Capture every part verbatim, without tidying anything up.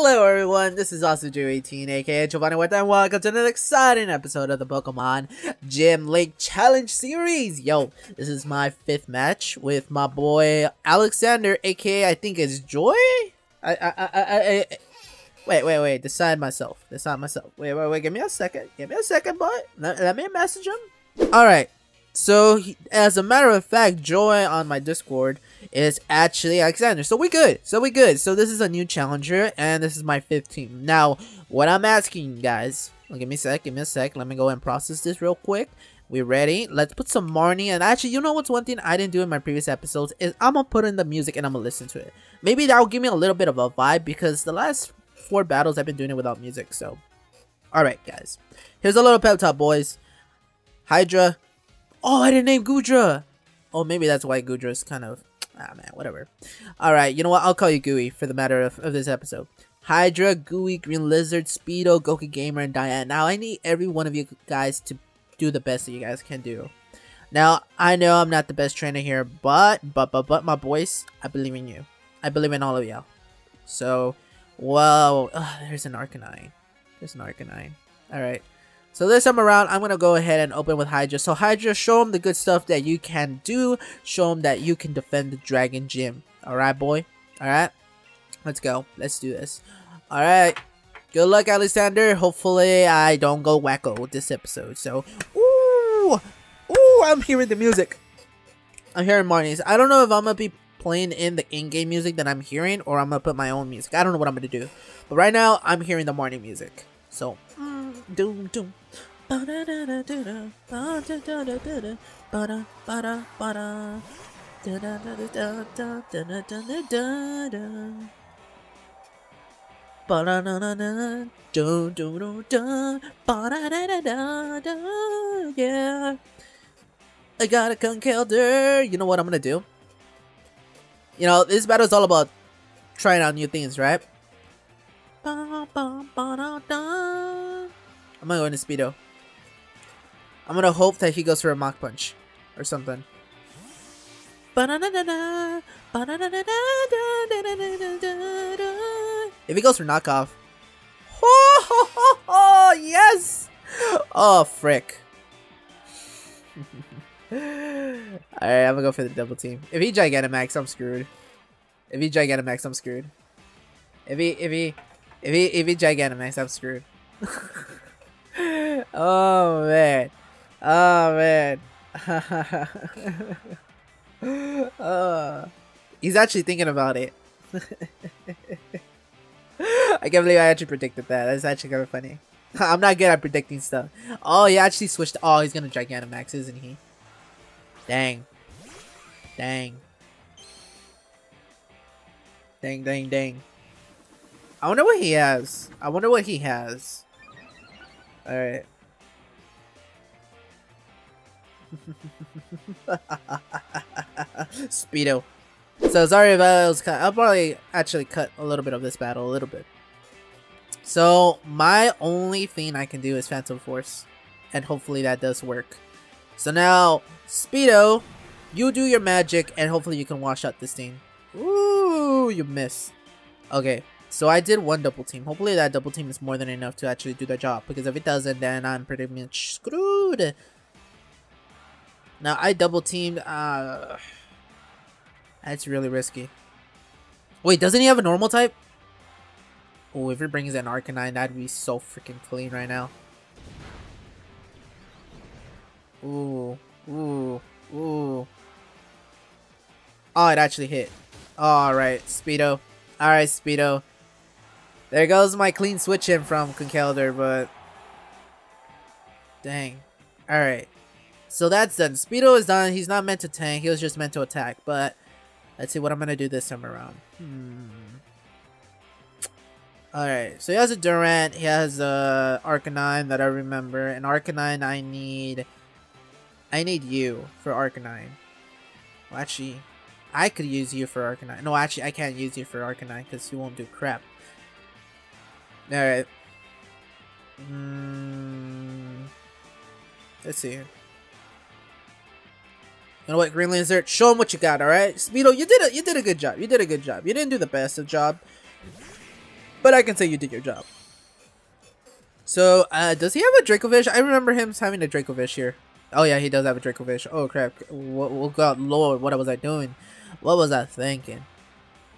Hello everyone, this is AwesomeGeo eighteen, aka Giovanni Watanabe, and welcome to another exciting episode of the Pokemon Gym Lake Challenge series. Yo, this is my fifth match with my boy Alexander, aka I think it's Joy? I, I, I, I, I Wait, wait, wait, decide myself, decide myself. Wait, wait, wait, give me a second, give me a second, boy. Let, let me message him. Alright, so he, as a matter of fact, Joy on my Discord is actually Alexander. So we good, so we good. So this is a new challenger, and this is my fifth team. Now, what I'm asking you guys, well, give me a sec, give me a sec. Let me go and process this real quick. We ready? Let's put some Marnie. And actually, you know what's one thing I didn't do in my previous episodes is I'm gonna put in the music and I'm gonna listen to it. Maybe that'll give me a little bit of a vibe, because the last four battles I've been doing it without music. So alright guys, here's a little pep talk, boys. Hydra. Oh, I didn't name Goodra. Oh, maybe that's why Goodra's kind of, ah man, whatever. Alright, you know what, I'll call you Gooey for the matter of, of this episode. Hydra, Gooey, Green Lizard, Speedo, Goku Gamer, and Diane. Now I need every one of you guys to do the best that you guys can do. Now I know I'm not the best trainer here, but but but but my boys, I believe in you. I believe in all of y'all. So whoa, ugh, there's an Arcanine. There's an Arcanine. Alright. So this time around, I'm going to go ahead and open with Hydra. So Hydra, show him the good stuff that you can do. Show him that you can defend the Dragon Gym. Alright, boy? Alright? Let's go. Let's do this. Alright. Good luck, Alexander. Hopefully, I don't go wacko with this episode. So, ooh! Ooh, I'm hearing the music. I'm hearing Marnie's. I don't know if I'm going to be playing in the in-game music that I'm hearing, or I'm gonna put my own music. I don't know what I'm gonna do, but right now I'm hearing the morning music. So doom doom. Yeah, I got a Conkeldurr. You know what I'm gonna do? You know, this battle is all about trying out new things, right? I'm gonna go into Speedo. I'm gonna hope that he goes for a Mach Punch or something. If he goes for knockoff. Oh, yes! Oh, frick. Alright, I'm gonna go for the double team. If he Gigantamax, I'm screwed. If he Gigantamax, I'm screwed. If he, if he, if he, if he Gigantamax, I'm screwed. Oh man. Oh man. Oh. He's actually thinking about it. I can't believe I actually predicted that. That's actually kind of funny. I'm not good at predicting stuff. Oh, he actually switched. Oh, he's gonna Gigantamax, isn't he? Dang. Dang. Dang, dang, dang. I wonder what he has. I wonder what he has. Alright. Speedo. So sorry about it was cut. I'll probably actually cut a little bit of this battle, a little bit. So my only thing I can do is Phantom Force. And hopefully that does work. So now, Speedo, you do your magic, and hopefully you can wash out this team. Ooh, you miss. Okay, so I did one double team. Hopefully that double team is more than enough to actually do the job, because if it doesn't, then I'm pretty much screwed. Now, I double teamed. Uh, that's really risky. Wait, doesn't he have a normal type? Oh, if he brings an Arcanine, that'd be so freaking clean right now. Ooh, ooh, ooh. Oh, it actually hit. Alright, Speedo. Alright, Speedo. There goes my clean switch in from Conkeldurr, but dang. Alright. So that's done. Speedo is done. He's not meant to tank. He was just meant to attack. But let's see what I'm going to do this time around. Hmm. Alright. So he has a Durant. He has a Arcanine that I remember. And Arcanine I need... I need you for Arcanine. Well, actually, I could use you for Arcanine. No, actually, I can't use you for Arcanine because you won't do crap. Alright. Mm, let's see. You know what, Green Lizard? Show him what you got, alright? Speedo, you did, a, you did a good job. You did a good job. You didn't do the best of job. but I can say you did your job. So, uh, does he have a Dracovish? I remember him having a Dracovish here. Oh yeah, he does have a Dracovish. Oh crap. Oh god, lord, what was I doing? What was I thinking?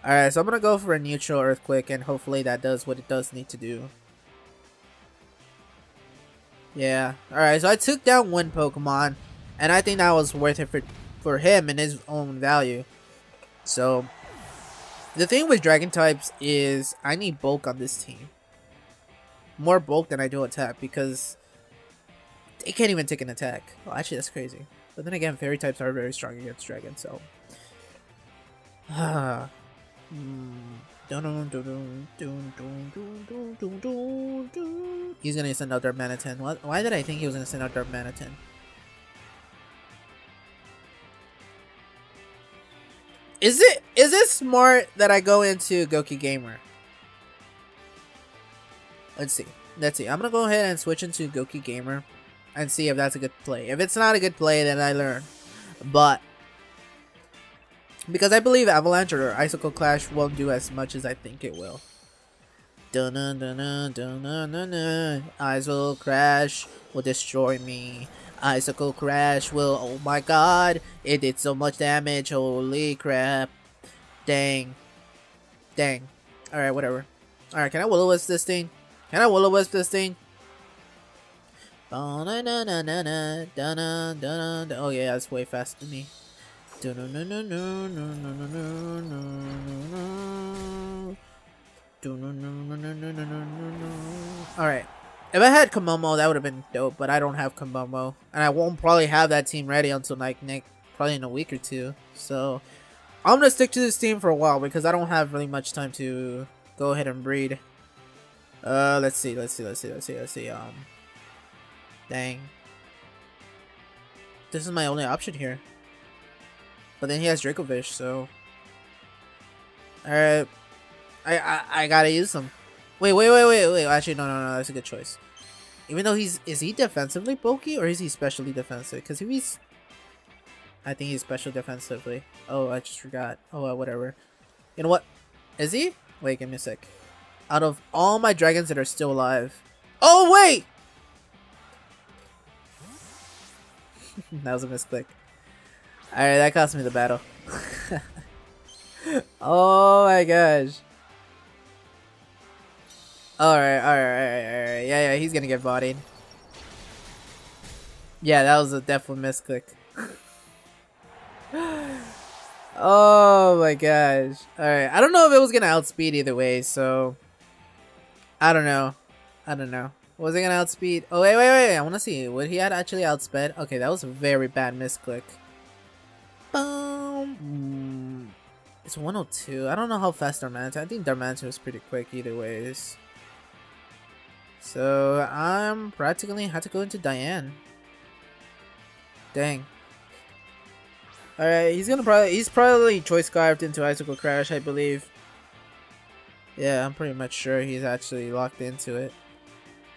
Alright, so I'm gonna go for a neutral earthquake and hopefully that does what it does need to do. Yeah, alright, so I took down one Pokemon and I think that was worth it for, for him and his own value. So, the thing with Dragon types is I need bulk on this team. More bulk than I do attack because they can't even take an attack. Well, actually, that's crazy. But then again, fairy types are very strong against dragon, so. Ah. He's gonna send out Darkmanitan. What? Why did I think he was gonna send out Darkmanitan? Is it is it smart that I go into Goku Gamer? Let's see. Let's see. I'm gonna go ahead and switch into Goku Gamer and see if that's a good play. If it's not a good play, then I learn. But because I believe Avalanche or Icicle Clash won't do as much as I think it will. Dun dun dun dun dun dun dun dun. Icicle Crash will destroy me. Icicle Crash will, oh my god, it did so much damage, holy crap. Dang. Dang. Alright, whatever. Alright, can I will-o-wisp this thing? Can I will-o-wisp this thing? Oh yeah, that's way faster than me. Alright. If I had Kommo, that would have been dope, but I don't have Kommo. And I won't probably have that team ready until like next, probably in a week or two. So I'm gonna stick to this team for a while because I don't have really much time to go ahead and breed. Uh let's see, let's see, let's see, let's see, let's see. Um Dang. This is my only option here. But then he has Dracovish, so alright. I, I I gotta use him. Wait, wait, wait, wait, wait. Actually, no, no, no. That's a good choice. Even though he's... Is he defensively bulky or is he specially defensive? Because if he's... I think he's special defensively. Oh, I just forgot. Oh, uh, whatever. You know what? Is he? Wait, give me a sec. Out of all my dragons that are still alive... Oh, wait! That was a misclick. Alright, that cost me the battle. Oh my gosh. Alright, alright, alright, alright. Yeah, yeah, he's gonna get bodied. Yeah, that was a definite misclick. Oh my gosh. Alright, I don't know if it was gonna outspeed either way, so... I don't know. I don't know. Was it gonna outspeed? Oh, wait, wait, wait. I wanna see. Would he had actually outsped? Okay, that was a very bad misclick. Boom. It's one oh two. I don't know how fast Darmanitan. I think Darmanitan was pretty quick either ways. So I'm practically had to go into Diane. Dang. Alright, he's gonna probably he's probably choice carved into Icicle Crash, I believe. Yeah, I'm pretty much sure he's actually locked into it.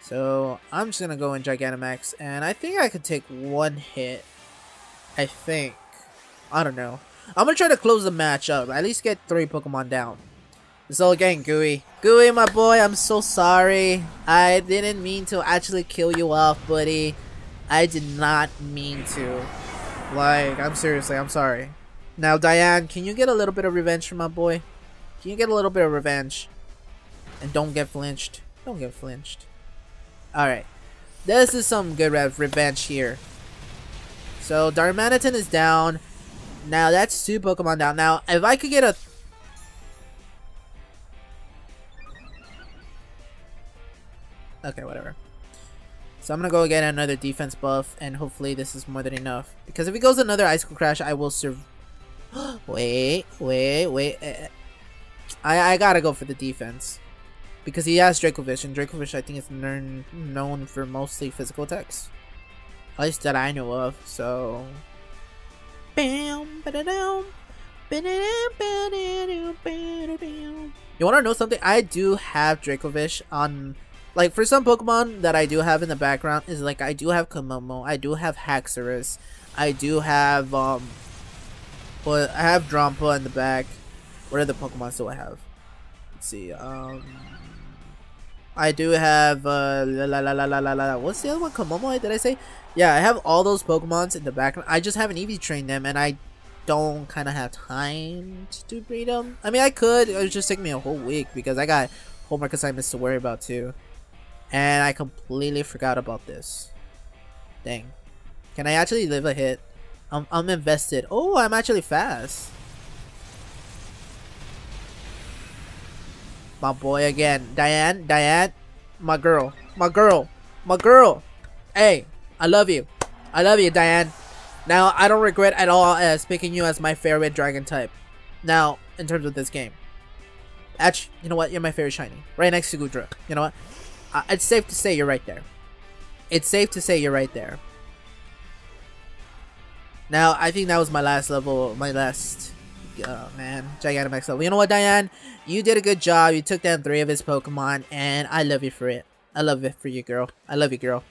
So I'm just gonna go in Gigantamax and I think I could take one hit. I think. I don't know. I'm gonna try to close the match up. At least get three Pokemon down. This whole gang, Gooey. Gooey, my boy, I'm so sorry. I didn't mean to actually kill you off, buddy. I did not mean to. Like, I'm seriously, I'm sorry. Now, Diane, can you get a little bit of revenge for my boy? Can you get a little bit of revenge? And don't get flinched. Don't get flinched. Alright. This is some good revenge here. So, Darmanitan is down. Now that's two Pokemon down. Now if I could get a... Okay, whatever. So I'm gonna go get another defense buff and hopefully this is more than enough. Because if he goes another Icicle Crash, I will serve... wait, wait, wait. I, I gotta go for the defense. Because he has Dracovish and Dracovish I think is known for mostly physical attacks. At least that I know of, so... You wanna know something? I do have Dracovish on, like, for some Pokemon that I do have in the background is like I do have Kommo, I do have Haxorus, I do have um, well, I have Drompa in the back. What other Pokemon do I have? Let's see. Um, I do have uh, la, la, la, la, la, la. What's the other one? Kommo, did I say? Yeah, I have all those Pokemons in the background. I just haven't E V trained them, and I don't kind of have time to breed them. I mean, I could. It would just take me a whole week because I got homework assignments to worry about too, and I completely forgot about this. Dang, can I actually live a hit? I'm I'm invested. Oh, I'm actually fast. My boy again. Diane, Diane, my girl, my girl, my girl. Hey, I love you. I love you, Diane. Now, I don't regret at all as picking you as my favorite dragon type. Now, in terms of this game. Actually, you know what? You're my favorite shiny. Right next to Goodra. You know what? Uh, it's safe to say you're right there. It's safe to say you're right there. Now, I think that was my last level, my last... Oh man, Gigantamax level. You know what, Diane? You did a good job. You took down three of his Pokemon, and I love you for it. I love it for you, girl. I love you, girl.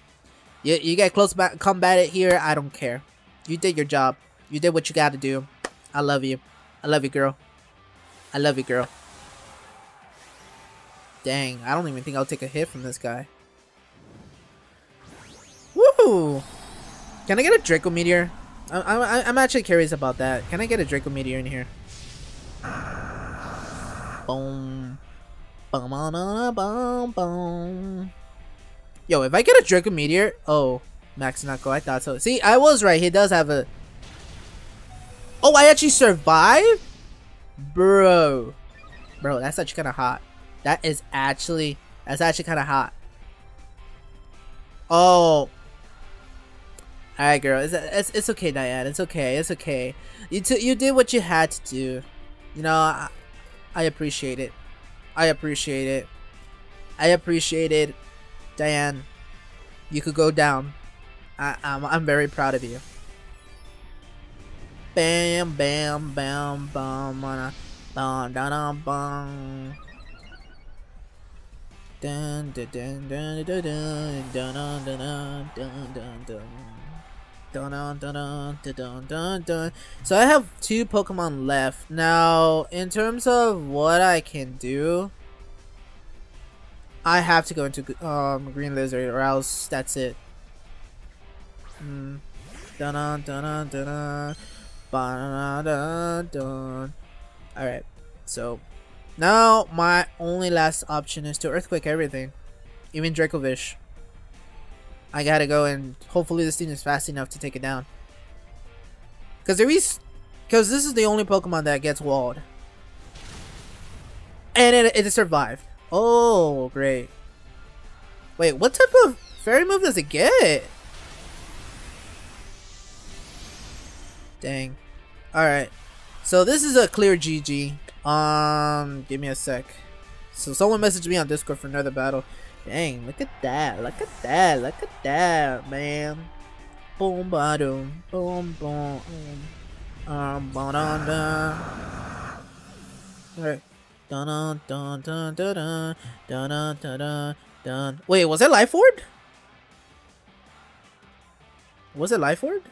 You, you get close combat it here, I don't care. You did your job. You did what you gotta do. I love you. I love you, girl. I love you, girl. Dang, I don't even think I'll take a hit from this guy. Woohoo! Can I get a Draco Meteor? I, I, I'm actually curious about that. Can I get a Draco Meteor in here? Boom. Boom, boom, boom, boom. Yo, if I get a Draco Meteor... Oh, Maxnucco, I thought so. See, I was right. He does have a... Oh, I actually survived? Bro. Bro, that's actually kind of hot. That is actually... That's actually kind of hot. Oh... Alright, girl. It's, it's it's okay, Diane. It's okay. It's okay. You t you did what you had to do. You know, I, I appreciate it. I appreciate it. I appreciate it, Diane. You could go down. I I'm I'm very proud of you. Bam, bam, bam, bam, bam, bam, bam, bam. Dun dun dun dun dun dun dun dun dun dun. Dun, dun, dun, dun, dun, dun. So I have two Pokemon left. Now, in terms of what I can do, I have to go into um, Green Lizard or else that's it. Mm. Dun, dun, dun, dun, dun, dun, dun, dun. Alright, so now my only last option is to Earthquake everything, even Dracovish. I gotta go and hopefully this thing is fast enough to take it down. Cause there is, cause this is the only Pokemon that gets walled, and it it survived. Oh great! Wait, what type of fairy move does it get? Dang! All right, so this is a clear G G. Um, give me a sec. So someone messaged me on Discord for another battle. Dang, look at that, look at that, look at that, man. Boom, ba-doom, boom, boom, um, ba-dun-dun. Alright. Dun-dun-dun-dun-dun-dun, dun-dun-dun-dun. Wait, was that Life Ward? Was it Life Ward?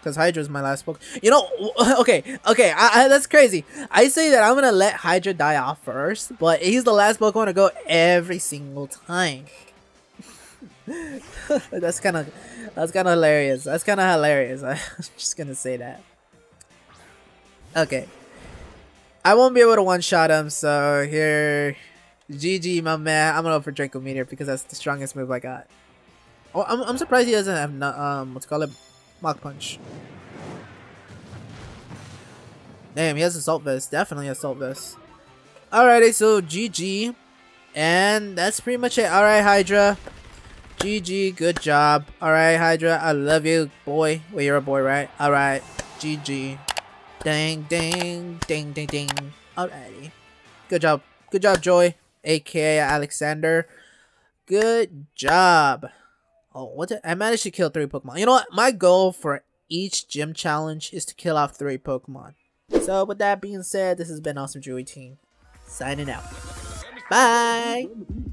Because Hydra is my last Pokemon. You know, okay, okay, I, I, that's crazy. I say that I'm going to let Hydra die off first, but he's the last Pokemon to go every single time. That's kind of that's kind of hilarious. That's kind of hilarious. I'm just going to say that. Okay. I won't be able to one-shot him, so here. G G, my man. I'm going to go for Draco Meteor because that's the strongest move I got. Oh, I'm, I'm surprised he doesn't have, no, um, what's it called? Mach Punch. Damn, he has Assault Vest. Definitely Assault Vest. Alrighty, so G G. And that's pretty much it. Alright, Hydra. G G, good job. Alright, Hydra, I love you, boy. Well, you're a boy, right? Alright, G G. Dang, dang, dang, dang, dang. Alrighty. Good job. Good job, Joy, a k a. Alexander. Good job. Oh, what the, I managed to kill three Pokemon. You know what? My goal for each gym challenge is to kill off three Pokemon. So, with that being said, this has been AwesomeGeo eighteen. Signing out. Bye!